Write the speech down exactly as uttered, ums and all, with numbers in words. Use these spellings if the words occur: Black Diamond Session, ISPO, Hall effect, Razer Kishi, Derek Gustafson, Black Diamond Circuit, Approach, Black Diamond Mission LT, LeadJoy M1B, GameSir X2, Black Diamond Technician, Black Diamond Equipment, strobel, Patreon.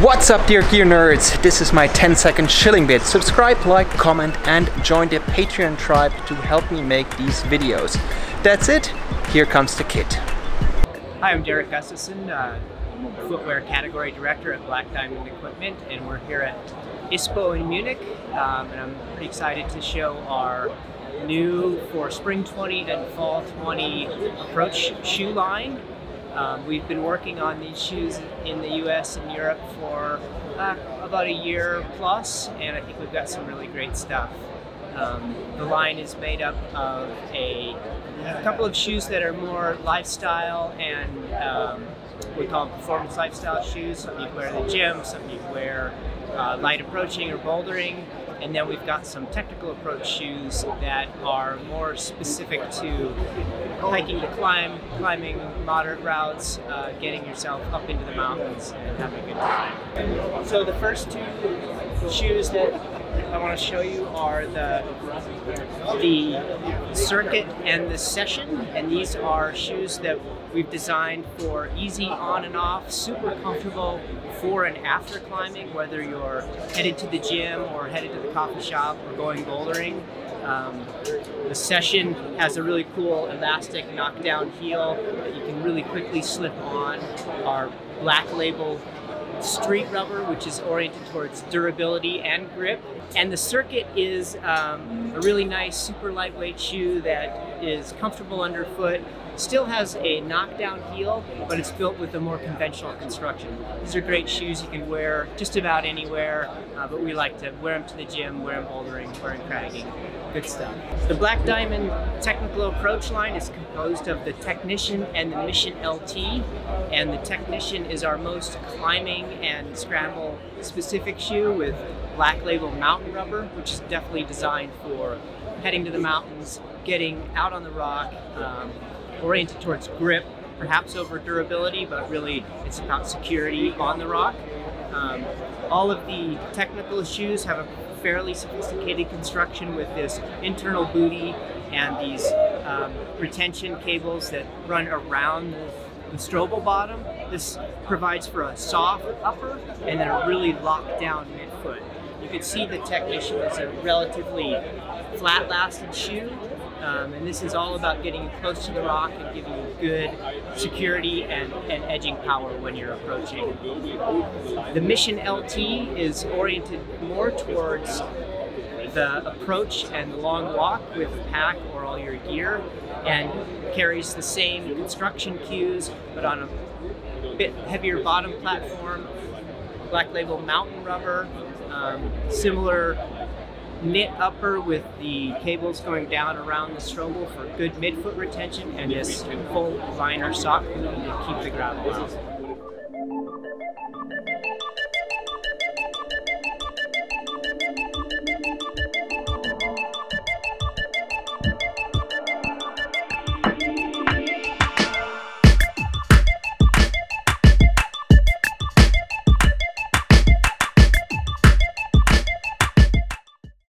What's up, dear gear nerds? This is my ten second shilling bit. Subscribe, like, comment and join the Patreon tribe to help me make these videos. That's it, here comes the kit. Hi, I'm Derek Gustafson, uh, footwear category director at Black Diamond Equipment, and we're here at I S P O in Munich, um, and I'm pretty excited to show our new for spring twenty and fall twenty approach shoe line. Um, we've been working on these shoes in the U S and Europe for uh, about a year plus, and I think we've got some really great stuff. Um, the line is made up of a, a couple of shoes that are more lifestyle, and um, we call them performance lifestyle shoes. Some you wear in the gym, some you wear uh, light approaching or bouldering, and then we've got some technical approach shoes that are more specific to hiking to climb, climbing moderate routes, uh, getting yourself up into the mountains and having a good time. So the first two shoes that I want to show you are the, the Circuit and the Session, and these are shoes that we've designed for easy on and off, super comfortable before and after climbing, whether you're headed to the gym or headed to the coffee shop or going bouldering. Um, the Session has a really cool elastic knockdown heel that you can really quickly slip on. Our Black Label street rubber, which is oriented towards durability and grip. And the Circuit is um, a really nice, super lightweight shoe that is comfortable underfoot. Still has a knockdown heel, but it's built with a more conventional construction. These are great shoes you can wear just about anywhere, uh, but we like to wear them to the gym, wear them bouldering, wear them cragging. Good stuff. The Black Diamond Technical Approach line is composed of the Technician and the Mission L T, and the Technician is our most climbing and scramble specific shoe with Black Label mountain rubber, which is definitely designed for heading to the mountains, getting out on the rock, um, oriented towards grip, perhaps over durability, but really it's about security on the rock. Um, all of the technical shoes have a fairly sophisticated construction with this internal bootie and these um, retention cables that run around the, the strobel bottom. This provides for a soft upper and then a really locked down midfoot. You can see the Technician is a relatively flat lasted shoe. Um, and this is all about getting you close to the rock and giving you good security and, and edging power when you're approaching. The Mission L T is oriented more towards the approach and the long walk with the pack or all your gear, and carries the same construction cues but on a bit heavier bottom platform. Black Label mountain rubber, um, similar knit upper with the cables going down around the strobel for good midfoot retention, and this full liner sock to keep the gravel out.